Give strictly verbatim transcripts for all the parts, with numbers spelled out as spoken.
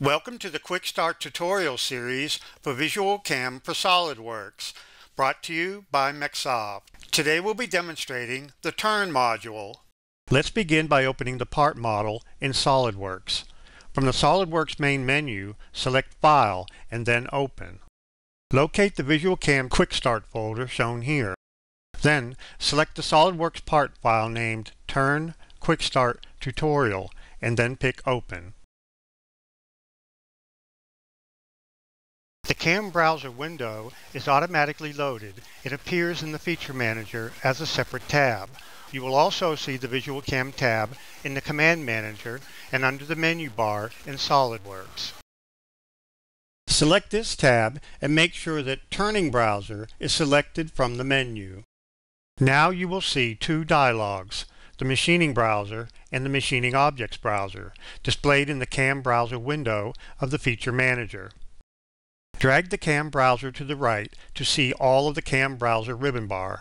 Welcome to the Quick Start tutorial series for VisualCAM for SOLIDWORKS, brought to you by MecSoft. Today we'll be demonstrating the TURN module. Let's begin by opening the part model in SOLIDWORKS. From the SOLIDWORKS main menu, select File and then Open. Locate the VisualCAM Quick Start folder shown here. Then select the SOLIDWORKS part file named TURN Quick Start Tutorial and then pick Open. The CAM browser window is automatically loaded. It appears in the Feature Manager as a separate tab. You will also see the VisualCAM tab in the Command Manager and under the menu bar in SOLIDWORKS. Select this tab and make sure that Turning Browser is selected from the menu. Now you will see two dialogs, the Machining Browser and the Machining Objects Browser, displayed in the CAM browser window of the Feature Manager. Drag the CAM browser to the right to see all of the CAM browser ribbon bar.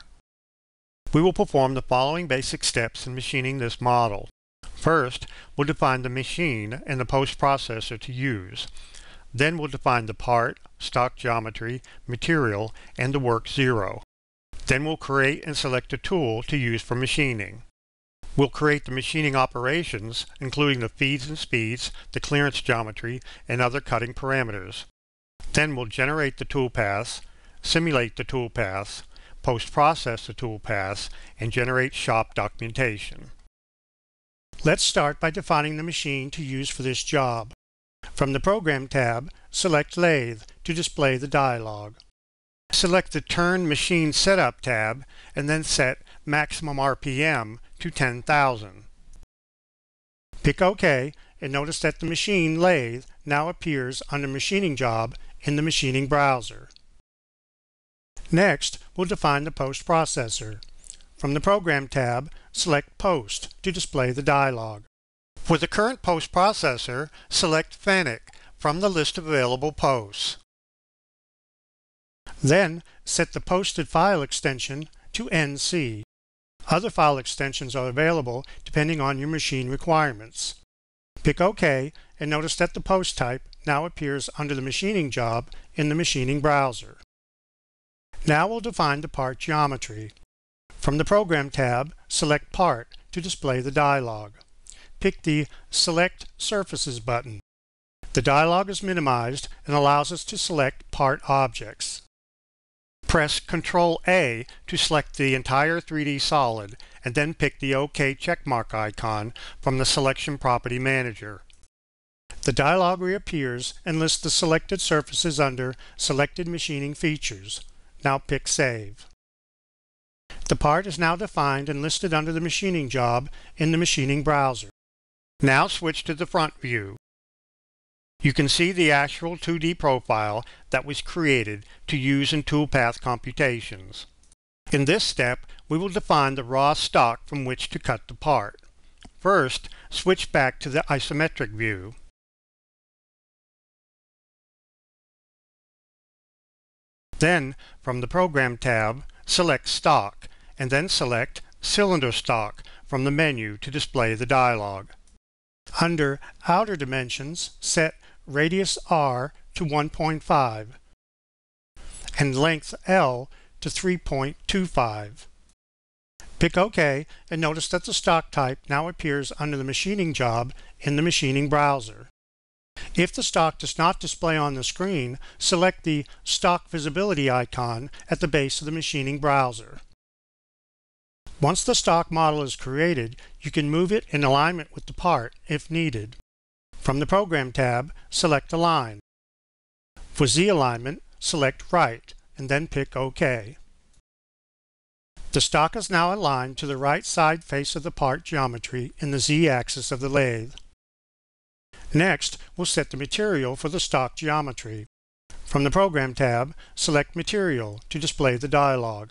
We will perform the following basic steps in machining this model. First, we'll define the machine and the post-processor to use. Then we'll define the part, stock geometry, material, and the work zero. Then we'll create and select a tool to use for machining. We'll create the machining operations, including the feeds and speeds, the clearance geometry, and other cutting parameters. Then we'll generate the toolpaths, simulate the toolpaths, post-process the toolpaths, and generate shop documentation. Let's start by defining the machine to use for this job. From the Program tab, select Lathe to display the dialog. Select the Turn Machine Setup tab and then set Maximum R P M to ten thousand. Pick OK and notice that the machine lathe now appears under Machining Job in the Machining Browser. Next, we'll define the post processor. From the Program tab, select Post to display the dialog. For the current post processor, select FANUC from the list of available posts. Then, set the posted file extension to N C. Other file extensions are available depending on your machine requirements. Pick OK and notice that the post type now appears under the Machining Job in the Machining Browser. Now we'll define the part geometry. From the Program tab, select Part to display the dialog. Pick the Select Surfaces button. The dialog is minimized and allows us to select part objects. Press control A to select the entire three D solid and then pick the OK checkmark icon from the Selection Property Manager. The dialog reappears and lists the selected surfaces under Selected Machining Features. Now pick Save. The part is now defined and listed under the Machining Job in the Machining Browser. Now switch to the front view. You can see the actual two D profile that was created to use in toolpath computations. In this step, we will define the raw stock from which to cut the part. First, switch back to the isometric view. Then, from the Program tab, select Stock, and then select Cylinder Stock from the menu to display the dialog. Under Outer Dimensions, set Radius R to one point five and Length L to three point two five. Pick OK and notice that the stock type now appears under the Machining Job in the Machining Browser. If the stock does not display on the screen, select the Stock Visibility icon at the base of the Machining Browser. Once the stock model is created, you can move it in alignment with the part if needed. From the Program tab, select Align. For Z alignment, select Right, and then pick OK. The stock is now aligned to the right side face of the part geometry in the Z axis of the lathe. Next, we'll set the material for the stock geometry. From the Program tab, select Material to display the dialog.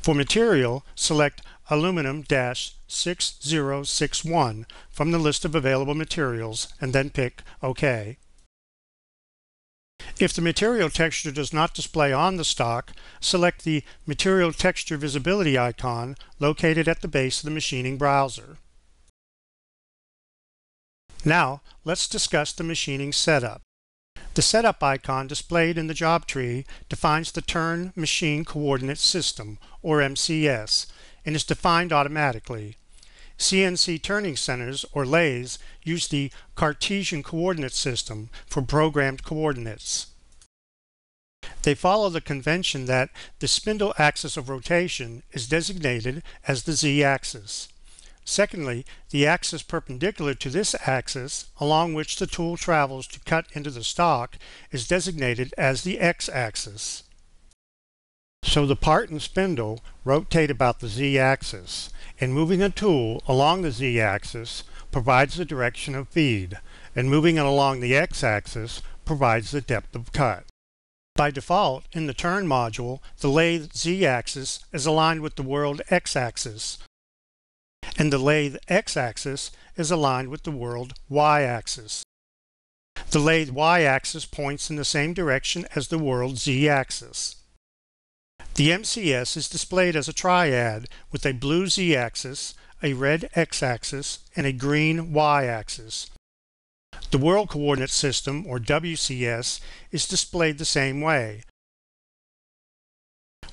For material, select Aluminum sixty sixty-one from the list of available materials and then pick OK. If the material texture does not display on the stock, select the Material Texture Visibility icon located at the base of the Machining Browser. Now let's discuss the machining setup. The setup icon displayed in the job tree defines the turn machine coordinate system, or M C S, and is defined automatically. C N C turning centers, or lathes, use the Cartesian coordinate system for programmed coordinates. They follow the convention that the spindle axis of rotation is designated as the Z-axis. Secondly, the axis perpendicular to this axis, along which the tool travels to cut into the stock, is designated as the X-axis. So the part and spindle rotate about the Z-axis, and moving a tool along the Z-axis provides the direction of feed, and moving it along the X-axis provides the depth of cut. By default, in the turn module, the lathe Z-axis is aligned with the world X-axis, and the lathe X-axis is aligned with the world Y-axis. The lathe Y-axis points in the same direction as the world Z-axis. The M C S is displayed as a triad with a blue Z-axis, a red X-axis, and a green Y-axis. The World Coordinate System, or W C S, is displayed the same way.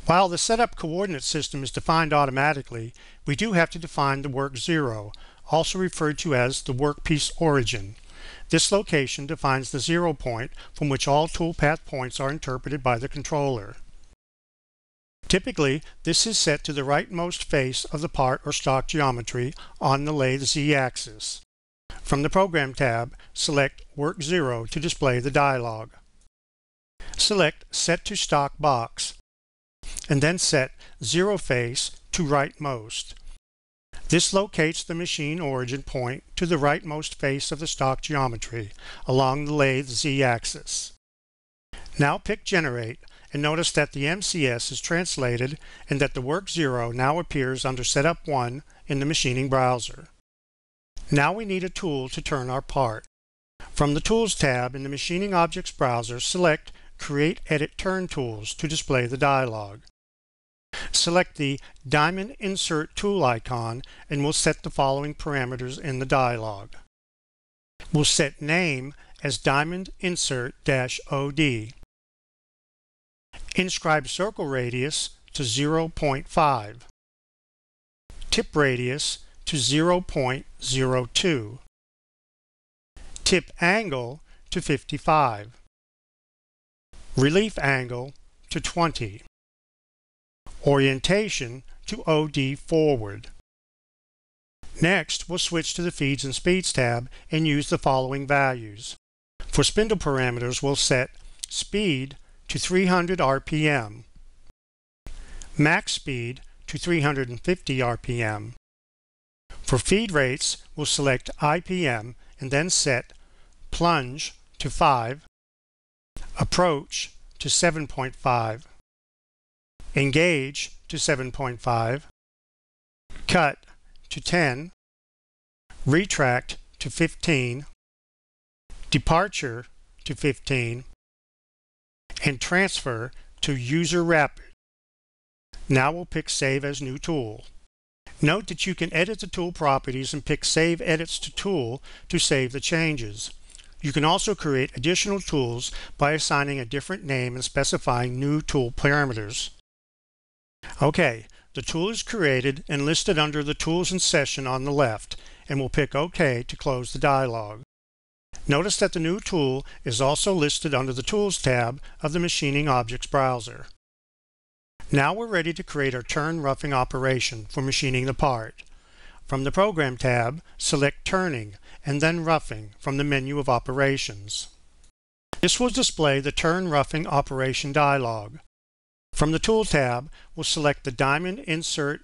While the Setup Coordinate System is defined automatically, we do have to define the work zero, also referred to as the workpiece origin. This location defines the zero point from which all toolpath points are interpreted by the controller. Typically, this is set to the rightmost face of the part or stock geometry on the lathe Z-axis. From the Program tab, select Work zero to display the dialog. Select Set to Stock box, and then set Zero Face to Rightmost. This locates the machine origin point to the rightmost face of the stock geometry along the lathe Z-axis. Now pick Generate, and notice that the M C S is translated and that the work zero now appears under Setup one in the machining browser. Now we need a tool to turn our part. From the Tools tab in the Machining Objects browser, select Create Edit Turn Tools to display the dialog. Select the Diamond Insert Tool icon and we'll set the following parameters in the dialog. We'll set Name as Diamond Insert O D. Inscribe circle radius to zero point five. Tip radius to zero point zero two. Tip angle to fifty-five. Relief angle to twenty. Orientation to O D forward. Next, we'll switch to the Feeds and Speeds tab and use the following values. For spindle parameters, we'll set speed to three hundred R P M, max speed to three hundred fifty R P M. For feed rates, we'll select I P M and then set plunge to five, approach to seven point five, engage to seven point five, cut to ten, retract to fifteen, departure to fifteen, and transfer to UserRapid. Now we'll pick Save as New Tool. Note that you can edit the tool properties and pick Save Edits to Tool to save the changes. You can also create additional tools by assigning a different name and specifying new tool parameters. Okay, the tool is created and listed under the Tools and Session on the left, and we'll pick OK to close the dialog. Notice that the new tool is also listed under the Tools tab of the Machining Objects browser. Now we're ready to create our turn roughing operation for machining the part. From the Program tab, select Turning and then Roughing from the menu of Operations. This will display the Turn Roughing Operation dialog. From the Tool tab, we'll select the Diamond Insert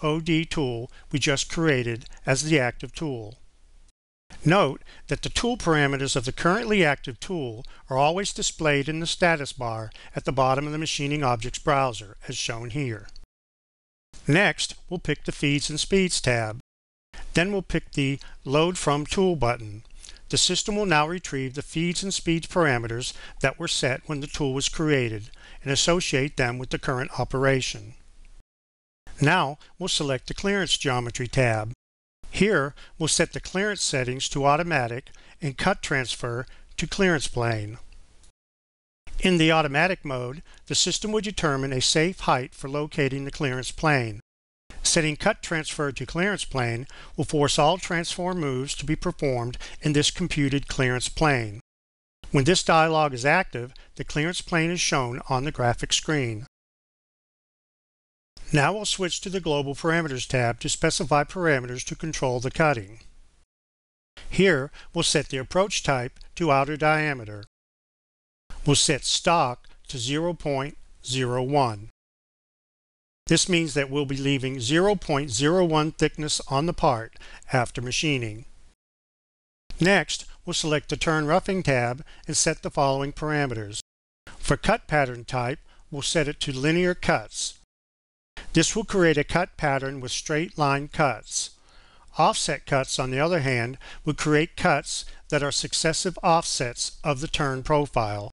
O D tool we just created as the active tool. Note that the tool parameters of the currently active tool are always displayed in the status bar at the bottom of the Machining Objects browser, as shown here. Next, we'll pick the Feeds and Speeds tab. Then we'll pick the Load From Tool button. The system will now retrieve the feeds and speeds parameters that were set when the tool was created and associate them with the current operation. Now we'll select the Clearance Geometry tab. Here, we'll set the clearance settings to automatic and cut transfer to clearance plane. In the automatic mode, the system will determine a safe height for locating the clearance plane. Setting cut transfer to clearance plane will force all transform moves to be performed in this computed clearance plane. When this dialog is active, the clearance plane is shown on the graphic screen. Now we'll switch to the Global Parameters tab to specify parameters to control the cutting. Here, we'll set the approach type to outer diameter. We'll set stock to zero point zero one. This means that we'll be leaving zero point zero one thickness on the part after machining. Next, we'll select the Turn Roughing tab and set the following parameters. For cut pattern type, we'll set it to linear cuts. This will create a cut pattern with straight line cuts. Offset cuts, on the other hand, will create cuts that are successive offsets of the turn profile.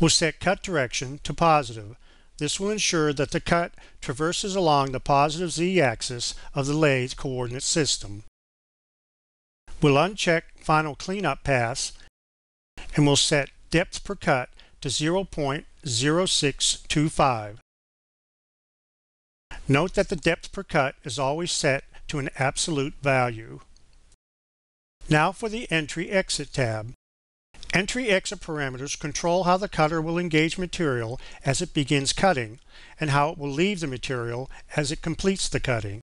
We'll set cut direction to positive. This will ensure that the cut traverses along the positive z-axis of the lathe coordinate system. We'll uncheck Final Cleanup Pass and we'll set depth per cut to zero point zero six two five. Note that the depth per cut is always set to an absolute value. Now for the Entry-Exit tab. Entry-Exit parameters control how the cutter will engage material as it begins cutting and how it will leave the material as it completes the cutting.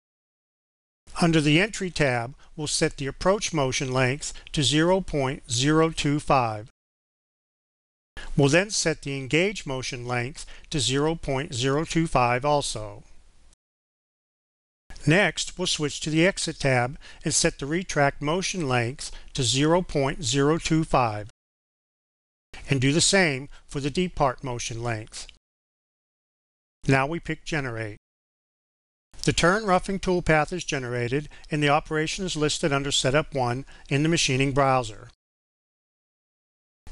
Under the Entry tab, we'll set the approach motion length to zero point zero two five. We'll then set the engage motion length to zero point zero two five also. Next, we'll switch to the Exit tab and set the retract motion length to zero point zero two five. And do the same for the depart motion length. Now we pick Generate. The turn roughing toolpath is generated and the operation is listed under Setup one in the machining browser.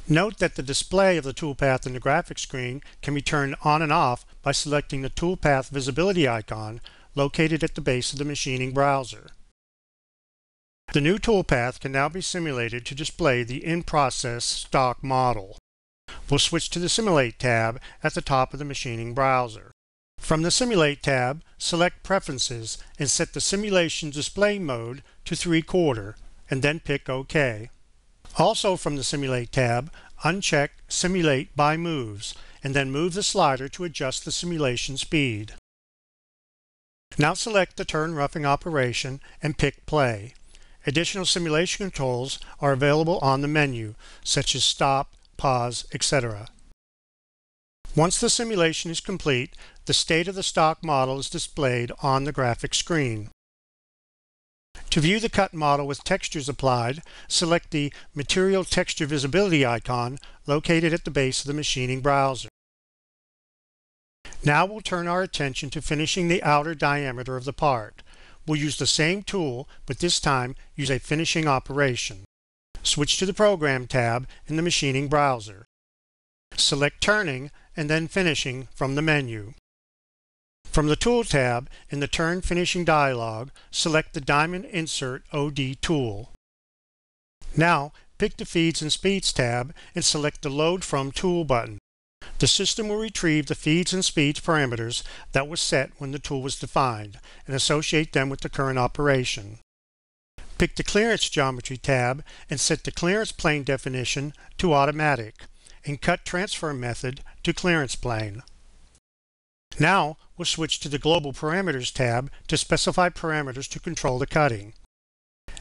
Note that the display of the toolpath in the graphic screen can be turned on and off by selecting the toolpath visibility icon located at the base of the machining browser. The new toolpath can now be simulated to display the in-process stock model. We'll switch to the Simulate tab at the top of the machining browser. From the Simulate tab, select Preferences and set the Simulation Display Mode to three quarter and then pick OK. Also from the Simulate tab, uncheck Simulate by Moves and then move the slider to adjust the simulation speed. Now select the turn roughing operation and pick Play. Additional simulation controls are available on the menu, such as stop, pause, et cetera. Once the simulation is complete, the state of the stock model is displayed on the graphic screen. To view the cut model with textures applied, select the Material Texture Visibility icon located at the base of the machining browser. Now we'll turn our attention to finishing the outer diameter of the part. We'll use the same tool, but this time use a finishing operation. Switch to the Program tab in the machining browser. Select Turning and then Finishing from the menu. From the Tool tab in the Turn Finishing dialog, select the Diamond Insert O D tool. Now pick the Feeds and Speeds tab and select the Load From tool button. The system will retrieve the feeds and speeds parameters that were set when the tool was defined and associate them with the current operation. Pick the Clearance Geometry tab and set the Clearance Plane definition to automatic and Cut Transfer method to Clearance Plane. Now we'll switch to the Global Parameters tab to specify parameters to control the cutting.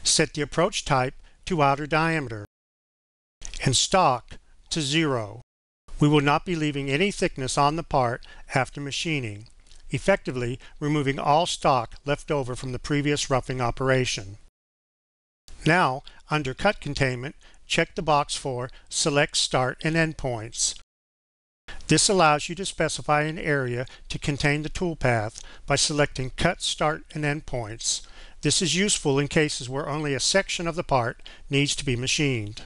Set the approach type to outer diameter and stock to zero. We will not be leaving any thickness on the part after machining, effectively removing all stock left over from the previous roughing operation. Now, under Cut Containment, check the box for Select Start and End Points. This allows you to specify an area to contain the toolpath by selecting Cut Start and End Points. This is useful in cases where only a section of the part needs to be machined.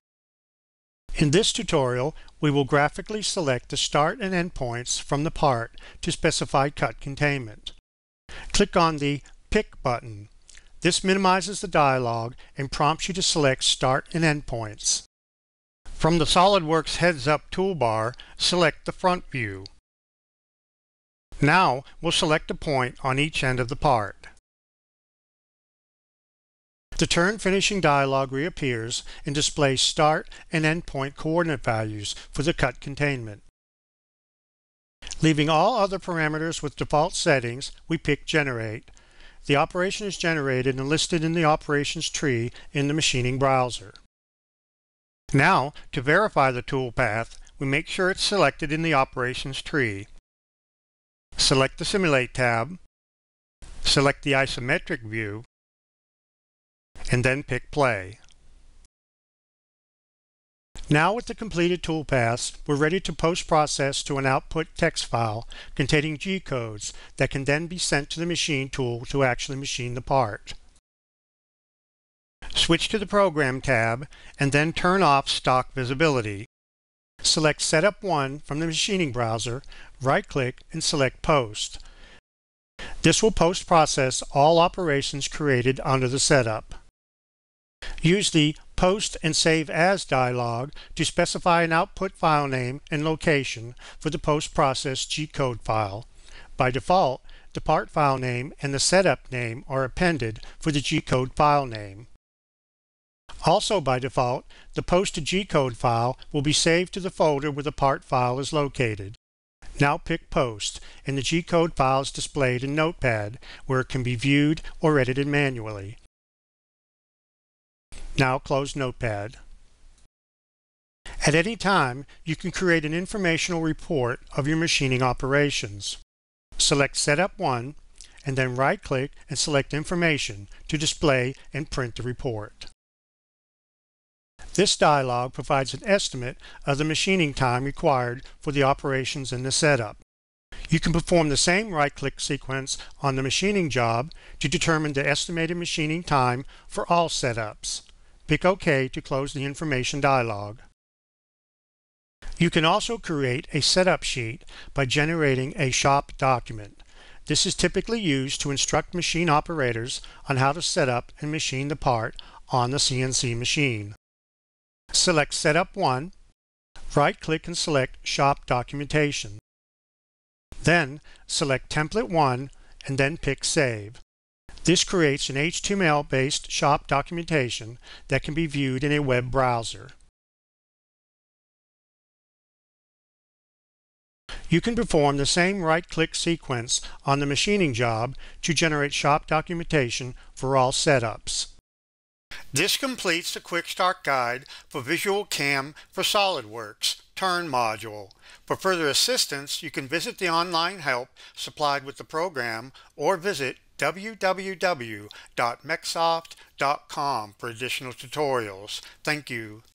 In this tutorial, we will graphically select the start and end points from the part to specify cut containment. Click on the Pick button. This minimizes the dialog and prompts you to select Start and Endpoints. From the SOLIDWORKS Heads-Up toolbar, select the front view. Now we'll select a point on each end of the part. The Turn Finishing dialog reappears and displays start and end point coordinate values for the cut containment. Leaving all other parameters with default settings, we pick Generate. The operation is generated and listed in the operations tree in the machining browser. Now, to verify the toolpath, we make sure it's selected in the operations tree. Select the Simulate tab, select the isometric view, and then pick Play. Now with the completed toolpaths, we're ready to post-process to an output text file containing G-codes that can then be sent to the machine tool to actually machine the part. Switch to the Program tab and then turn off Stock Visibility. Select Setup one from the machining browser, right-click and select Post. This will post-process all operations created under the setup. Use the Post and Save As dialog to specify an output file name and location for the post-process G-code file. By default, the part file name and the setup name are appended for the G-code file name. Also by default, the post to G-code file will be saved to the folder where the part file is located. Now pick Post, and the G-code file is displayed in Notepad, where it can be viewed or edited manually. Now close Notepad. At any time, you can create an informational report of your machining operations. Select Setup one, and then right-click and select Information to display and print the report. This dialog provides an estimate of the machining time required for the operations in the setup. You can perform the same right-click sequence on the machining job to determine the estimated machining time for all setups. Pick OK to close the information dialog. You can also create a setup sheet by generating a shop document. This is typically used to instruct machine operators on how to set up and machine the part on the C N C machine. Select Setup one, right-click and select Shop Documentation. Then select Template one and then pick Save. This creates an H T M L-based shop documentation that can be viewed in a web browser. You can perform the same right-click sequence on the machining job to generate shop documentation for all setups. This completes the Quick Start Guide for VisualCAM for SOLIDWORKS TURN module. For further assistance, you can visit the online help supplied with the program or visit w w w dot mecsoft dot com for additional tutorials. Thank you.